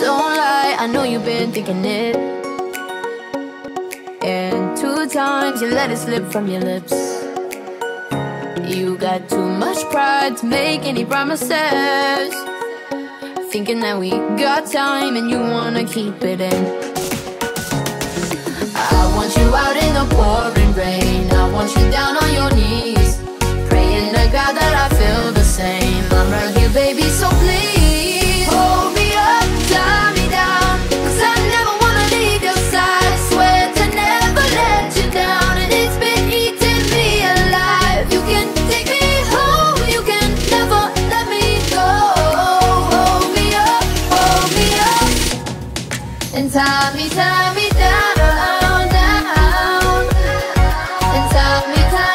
Don't lie, I know you've been thinking it. And 2 times you let it slip from your lips. You got too much pride to make any promises, thinking that we got time and you wanna keep it in. I want you out in the pouring rain, I want you down on your knees, praying to God that I feel the same. I'm right here, baby, so please hold me up, tie me down, 'cause I never wanna leave your side. I swear to never let you down, and it's been eating me alive. You can take me home, you can never let me go. Hold me up, and tie me down, down, and tie me down.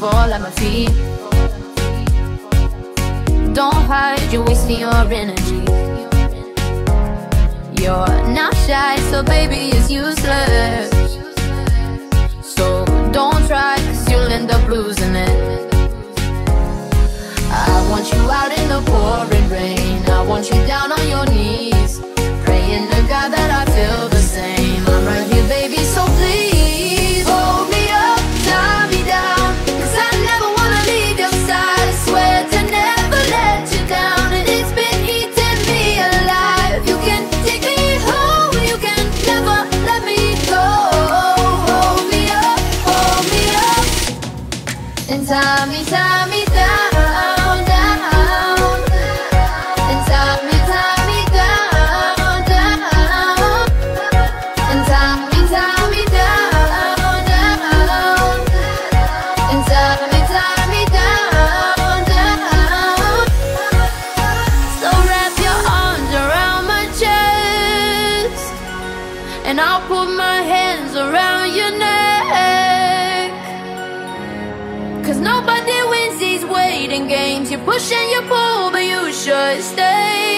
Fall at my feet. Don't hide, you're wasting your energy. You're not shy, so baby, it's useless. So don't try, 'cause you'll end up losing it. I want you out in the pouring rain, I want you down on your knees, praying to God that I feel the same. I'm right here, baby, so please hold me up, tie me down. Tie me down, down, and tie me down, down, and tie me down, down, and tie me down, down. So wrap your arms around my chest, and I'll put my hands around your neck. 'Cause nobody wins these waiting games. You push and you pull, but you should stay.